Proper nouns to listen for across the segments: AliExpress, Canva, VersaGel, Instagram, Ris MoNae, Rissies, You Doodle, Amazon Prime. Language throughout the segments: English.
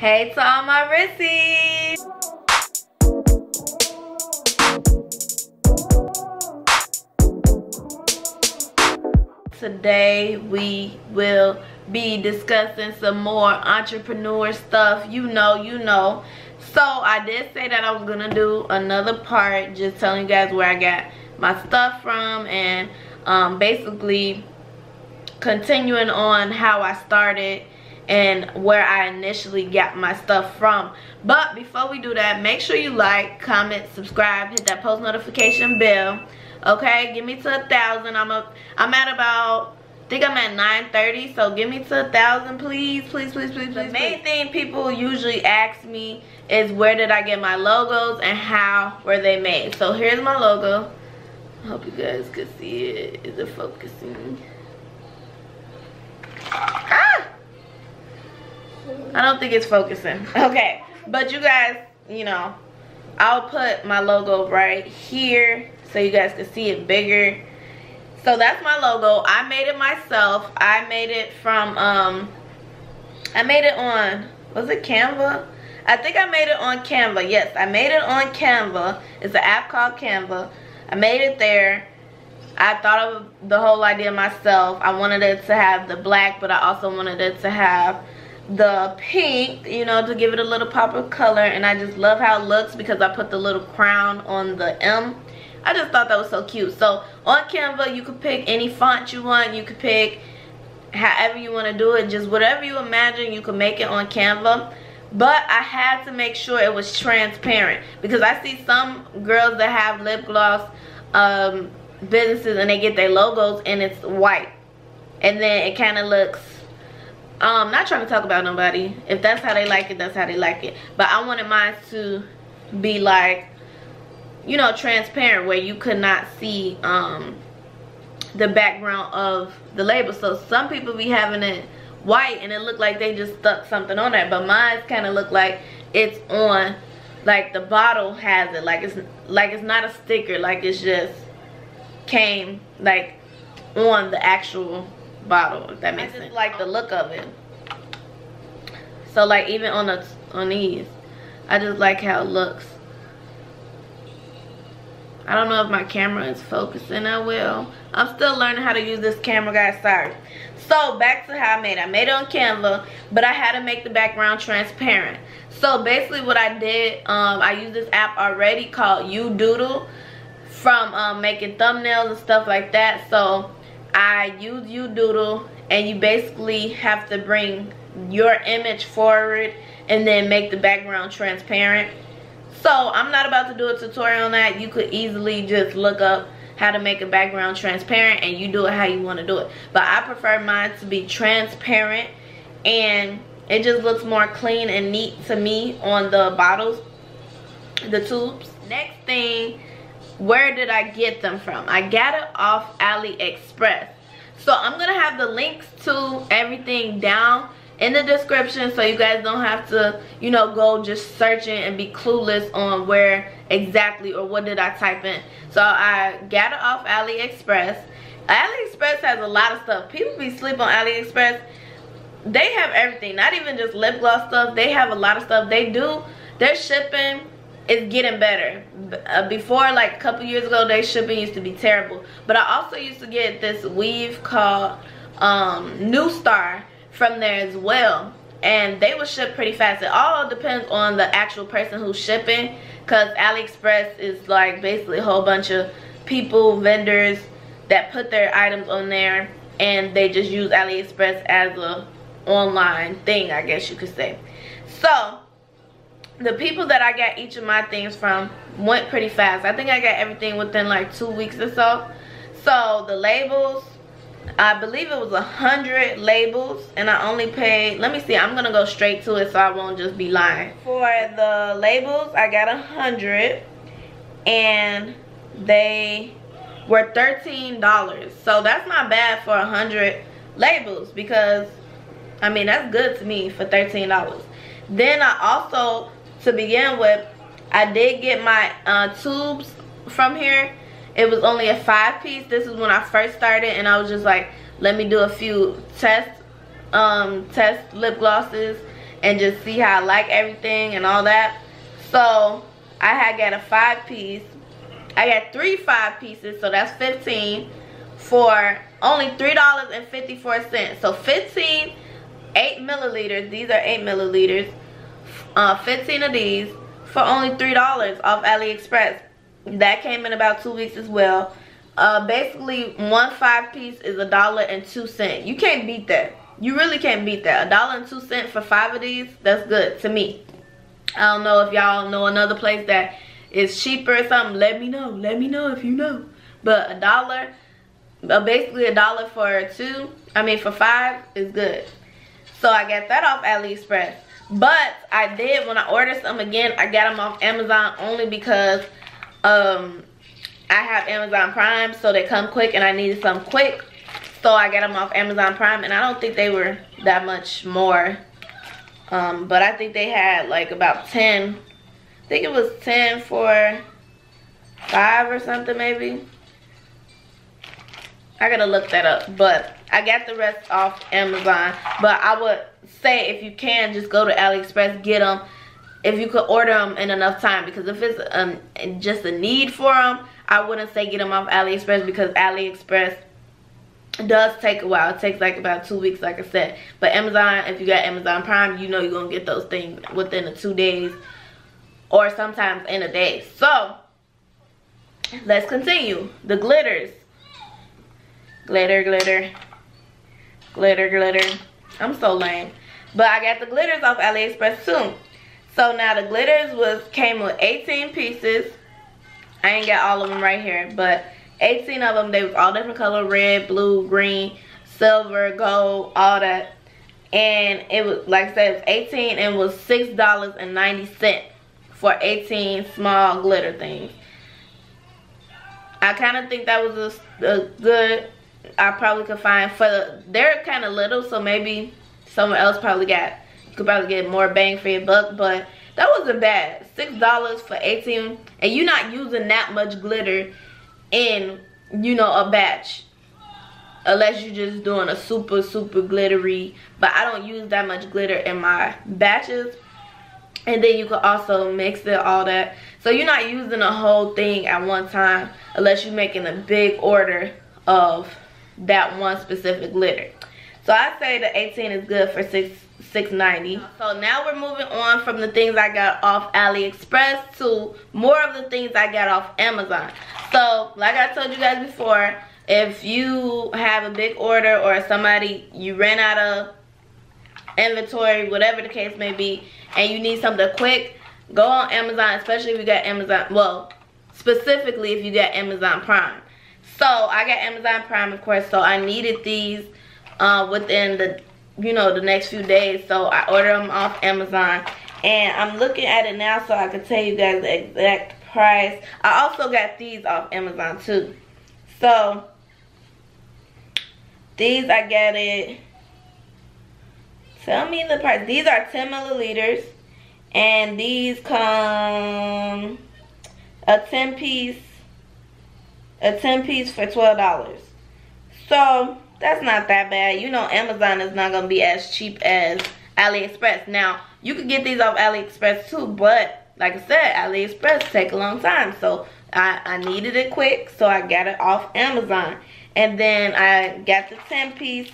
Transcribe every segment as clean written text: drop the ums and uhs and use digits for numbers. Hey to all my Rissies! Today we will be discussing some more entrepreneur stuff, you know. So I did say that I was gonna do another part just telling you guys where I got my stuff from and basically continuing on how I started and where I initially got my stuff from. But before we do that, make sure you like, comment, subscribe, hit that post notification bell. Okay, give me to 1,000. I'm at about, I think I'm at 930, so give me to 1,000, please. The main thing people usually ask me is where did I get my logos and how were they made. So here's my logo. I hope you guys could see it. Is it focusing? I don't think it's focusing. Okay, but you guys, you know, I'll put my logo right here so you guys can see it bigger. So that's my logo. I made it myself. I made it from, I made it on, was it Canva? I think I made it on Canva. Yes, I made it on Canva. It's an app called Canva. I made it there. I thought of the whole idea myself. I wanted it to have the black, but I also wanted it to have the pink, you know, to give it a little pop of color. And I just love how it looks because I put the little crown on the M. I just thought that was so cute. So on Canva, you could pick any font you want. You could pick however you want to do it. Just whatever you imagine, you can make it on Canva. But I had to make sure it was transparent because I see some girls that have lip gloss businesses and they get their logos and it's white. And then it kind of looks... not trying to talk about nobody. If that's how they like it, that's how they like it. But I wanted mine to be like, you know, transparent where you could not see the background of the label. So some people be having it white and it looked like they just stuck something on there. But mine kind of look like it's on, like the bottle has it. Like it's not a sticker. Like it's just came like on the actual bottle, if that makes sense. I just like the look of it. So like even on these, I just like how it looks. I don't know if my camera is focusing. I will. I'm still learning how to use this camera, guys. Sorry. So back to how I made it. I made it on Canva, but I had to make the background transparent. So basically what I did, I used this app already called You Doodle from making thumbnails and stuff like that. So I use You Doodle, and you basically have to bring your image forward and then make the background transparent. So I'm not about to do a tutorial on that. You could easily just look up how to make a background transparent and you do it how you want to do it. But I prefer mine to be transparent and it just looks more clean and neat to me on the bottles, the tubes. Next thing, where did I get them from? I got it off AliExpress. So I'm going to have the links to everything down in the description so you guys don't have to, you know, go just searching and be clueless on where exactly or what did I type in. So I got it off AliExpress. AliExpress has a lot of stuff. People be sleeping on AliExpress. They have everything, not even just lip gloss stuff. They have a lot of stuff. They do. Their shipping is getting better. Before, like a couple years ago, their shipping used to be terrible. But I also used to get this weave called New Star from there as well, and they will ship pretty fast. It all depends on the actual person who's shipping, because AliExpress is like basically a whole bunch of people, vendors that put their items on there, and they just use AliExpress as a online thing, I guess you could say. So the people that I got each of my things from went pretty fast. I think I got everything within like 2 weeks or so. So the labels, I believe it was 100 labels and I only paid, let me see, I'm gonna go straight to it so I won't just be lying. For the labels, I got 100 and they were $13. So that's not bad for 100 labels, because I mean that's good to me for $13. Then I also, to begin with, I did get my tubes from here. It was only a 5-piece. This is when I first started and I was just like, let me do a few test lip glosses and just see how I like everything and all that. So I had got a 5-piece. I got 3 5-pieces, so that's 15 for only $3.54. So 15, 8 milliliters. These are 8 milliliters. 15 of these for only $3 off AliExpress. That came in about 2 weeks as well. Basically, 1 5-piece is $1.02. You can't beat that. You really can't beat that. $1.02 for 5 of these. That's good to me. I don't know if y'all know another place that is cheaper or something. Let me know. Let me know if you know. But basically a dollar for 5 is good. So I got that off AliExpress. But I did, when I ordered some again, I got them off Amazon only because I have Amazon Prime, so they come quick and I needed some quick. So I got them off Amazon Prime, and I don't think they were that much more. But I think they had like about 10. I think it was 10 for 5 or something maybe. I gotta look that up. But I got the rest off Amazon. But I would say if you can, just go to AliExpress, get them. If you could order them in enough time, because if it's just a need for them, I wouldn't say get them off AliExpress, because AliExpress does take a while. It takes like about 2 weeks, like I said. But Amazon, if you got Amazon Prime, you know you're gonna get those things within the 2 days, or sometimes in a day. So let's continue. The glitters. Glitter, glitter. Glitter, glitter. I'm so lame. But I got the glitters off AliExpress too. So now the glitters came with 18 pieces. I ain't got all of them right here, but 18 of them. They was all different color: red, blue, green, silver, gold, all that. And it was, like I said, it was 18 and was $6.90 for 18 small glitter things. I kind of think that was a good. I probably could find for they're kind of little, so maybe someone else probably got. You could probably get more bang for your buck, but that wasn't bad. $6 for 18, and you're not using that much glitter in, you know, a batch, unless you're just doing a super super glittery. But I don't use that much glitter in my batches, and then you could also mix it, all that. So you're not using a whole thing at one time, unless you're making a big order of that one specific glitter. So I say the 18 is good for $6.90. So now we're moving on from the things I got off AliExpress to more of the things I got off Amazon. So like I told you guys before, if you have a big order or somebody you ran out of inventory, whatever the case may be, and you need something quick, go on Amazon, especially if you got Amazon, well, specifically if you got Amazon Prime. So I got Amazon Prime, of course, so I needed these within the the next few days, so I ordered them off Amazon, and I'm looking at it now so I can tell you guys the exact price. I also got these off Amazon too. So these, I got it, tell me the price. These are 10 milliliters, and these come a 10 piece for $12. So that's not that bad. You know, Amazon is not going to be as cheap as AliExpress. Now, you could get these off AliExpress too, but like I said, AliExpress take a long time. So I needed it quick, so I got it off Amazon. And then I got the 10 piece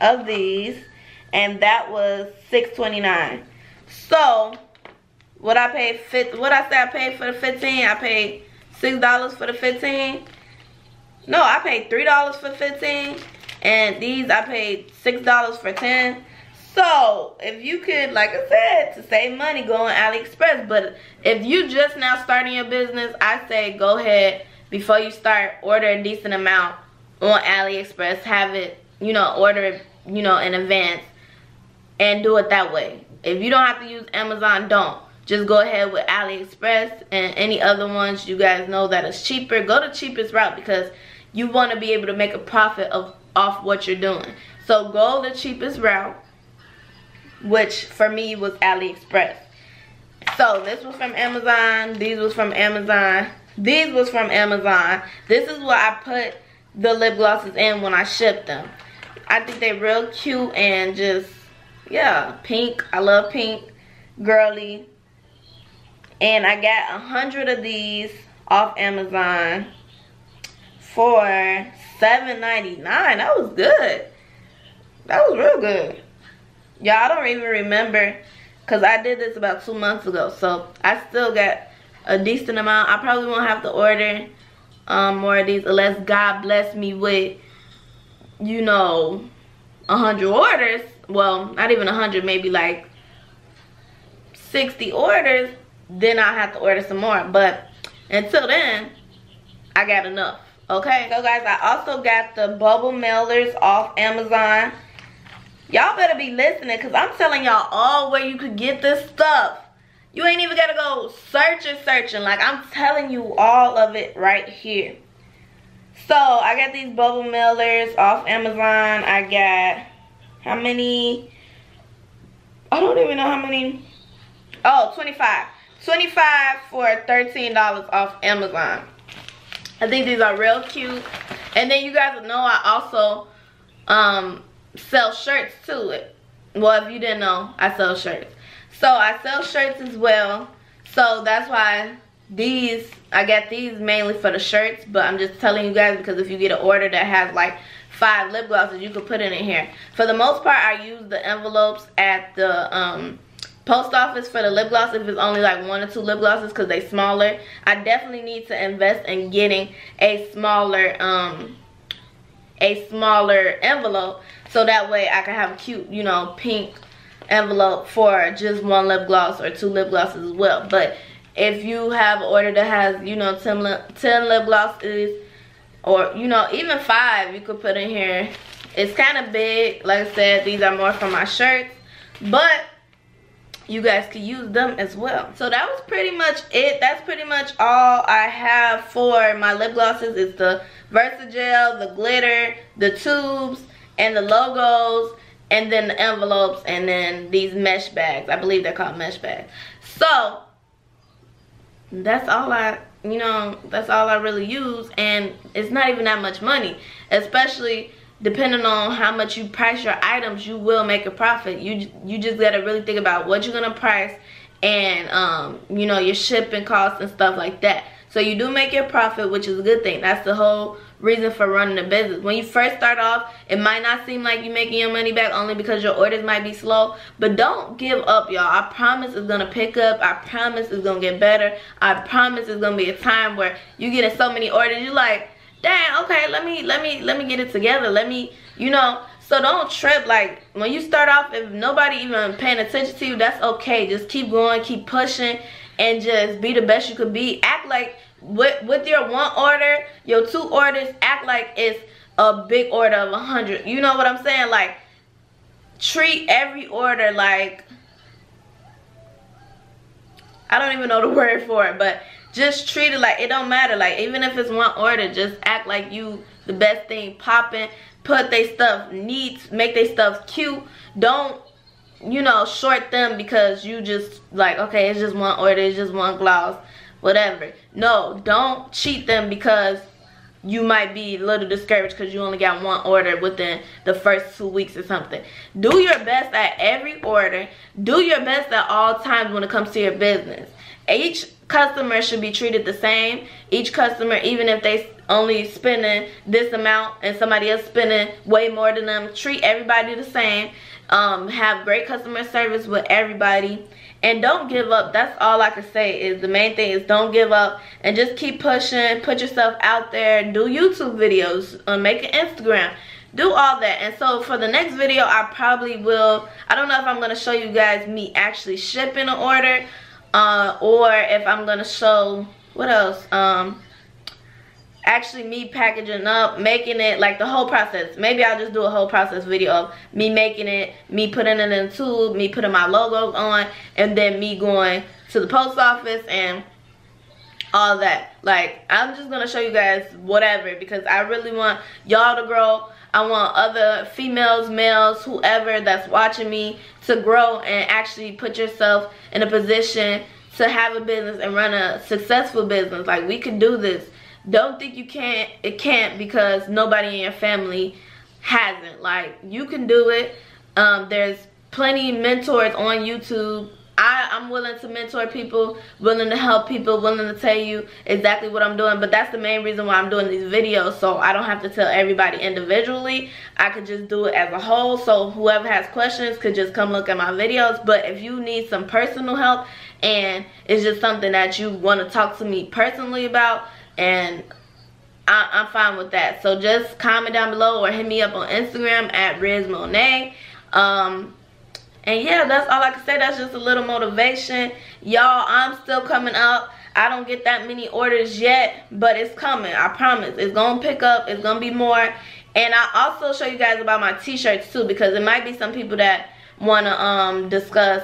of these, and that was $6.29. So what I paid, what I said I paid for the 15, I paid $6 for the 15. No, I paid $3 for 15, and these I paid $6 for 10. So if you could, like I said, to save money, go on AliExpress. But if you just now starting your business, I say go ahead, before you start, order a decent amount on AliExpress. Have it, order it, in advance, and do it that way. If you don't have to use Amazon, don't. Just go ahead with AliExpress and any other ones you guys know that is cheaper. Go the cheapest route, because you want to be able to make a profit off what you're doing. So go the cheapest route, which for me was AliExpress. So this was from Amazon. These was from Amazon. These was from Amazon. This is what I put the lip glosses in when I shipped them. I think they're real cute and just yeah, pink. I love pink, girly. And I got 100 of these off Amazon for $7.99. That was good. That was real good. Y'all, I don't even remember because I did this about 2 months ago. So I still got a decent amount. I probably won't have to order more of these unless God bless me with, you know, 100 orders. Well, not even 100, maybe like 60 orders. Then I'll have to order some more. But until then, I got enough. Okay, so guys, I also got the bubble mailers off Amazon. Y'all better be listening because I'm telling y'all all where you could get this stuff. You ain't even got to go searching. Like, I'm telling you all of it right here. So, I got these bubble mailers off Amazon. I got how many? I don't even know how many. Oh, 25. 25 for $13 off Amazon. I think these are real cute. And then you guys know I also sell shirts too. Well, if you didn't know, I sell shirts. So I sell shirts as well. So that's why these, I got these mainly for the shirts. But I'm just telling you guys because if you get an order that has like 5 lip glosses, you can put it in here. For the most part, I use the envelopes at the post office for the lip gloss if it's only like 1 or 2 lip glosses because they're smaller. I definitely need to invest in getting a smaller envelope so that way I can have a cute, you know, pink envelope for just 1 lip gloss or 2 lip glosses as well. But if you have an order that has, you know, 10 lip glosses or, you know, even 5 you could put in here. It's kind of big. Like I said, these are more for my shirts, but you guys could use them as well. So that was pretty much it. That's pretty much all I have for my lip glosses. It's the VersaGel, the glitter, the tubes, and the logos, and then the envelopes, and then these mesh bags. I believe they're called mesh bags. So that's all I really use, and it's not even that much money. Especially depending on how much you price your items, you will make a profit. You just gotta really think about what you're gonna price and you know, your shipping costs and stuff like that. So you do make your profit, which is a good thing. That's the whole reason for running a business. When you first start off, it might not seem like you're making your money back only because your orders might be slow. But don't give up, y'all. I promise it's gonna pick up. I promise it's gonna get better. I promise it's gonna be a time where you get so many orders, you're like, dang, okay, let me get it together. Let me, you know. So don't trip. Like, when you start off, if nobody even paying attention to you, that's okay. Just keep going, keep pushing, and just be the best you could be. Act like with your 1 order, your 2 orders, act like it's a big order of 100. You know what I'm saying? Like, treat every order like, I don't even know the word for it, but just treat it like it don't matter. Like, even if it's 1 order, just act like you the best thing popping. Put their stuff neat, make their stuff cute. Don't, you know, short them because you just like, okay, it's just 1 order, it's just 1 gloss, whatever. No, don't cheat them because you might be a little discouraged because you only got 1 order within the first 2 weeks or something. Do your best at every order. Do your best at all times when it comes to your business. Each customer should be treated the same. Each customer, even if they only spending this amount and somebody else spending way more than them, treat everybody the same. Have great customer service with everybody, and don't give up. That's all I can say is the main thing is don't give up and just keep pushing. Put yourself out there. Do YouTube videos, make an Instagram, do all that. And so for the next video, I probably will, I don't know if I'm going to show you guys me actually shipping an order, or if I'm gonna show what else, actually me packaging up, making it, like the whole process. Maybe I'll just do a whole process video of me making it, me putting it in a tube, me putting my logos on, and then me going to the post office and all that. Like, I'm just gonna show you guys whatever because I really want y'all to grow. I want other females, males, whoever that's watching me to grow and actually put yourself in a position to have a business and run a successful business. Like, we can do this. Don't think you can't. It can't because nobody in your family hasn't. Like, you can do it. There's plenty mentors on YouTube. I'm willing to mentor people, willing to help people, willing to tell you exactly what I'm doing. But that's the main reason why I'm doing these videos, so I don't have to tell everybody individually. I could just do it as a whole, so whoever has questions could just come look at my videos. But if you need some personal help and it's just something that you want to talk to me personally about, and I'm fine with that. So just comment down below or hit me up on Instagram at Ris MoNae. And yeah, that's all I can say. That's just a little motivation. Y'all, I'm still coming up. I don't get that many orders yet, but it's coming. I promise. It's going to pick up. It's going to be more. And I'll also show you guys about my t-shirts too, because it might be some people that want to discuss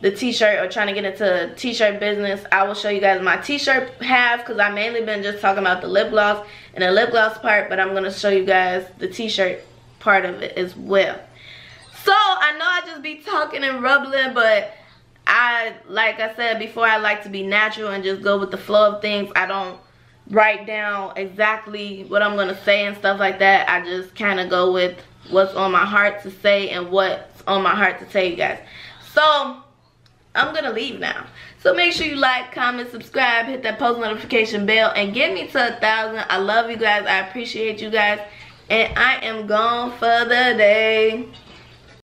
the t-shirt or trying to get into t-shirt business. I will show you guys my t-shirt half, because I've mainly been just talking about the lip gloss and the lip gloss part, but I'm going to show you guys the t-shirt part of it as well. So, I know I just be talking and rubbling, but like I said before, I like to be natural and just go with the flow of things. I don't write down exactly what I'm going to say and stuff like that. I just kind of go with what's on my heart to say and what's on my heart to tell you guys. So, I'm going to leave now. So, make sure you like, comment, subscribe, hit that post notification bell, and get me to 1,000. I love you guys. I appreciate you guys. And I am gone for the day.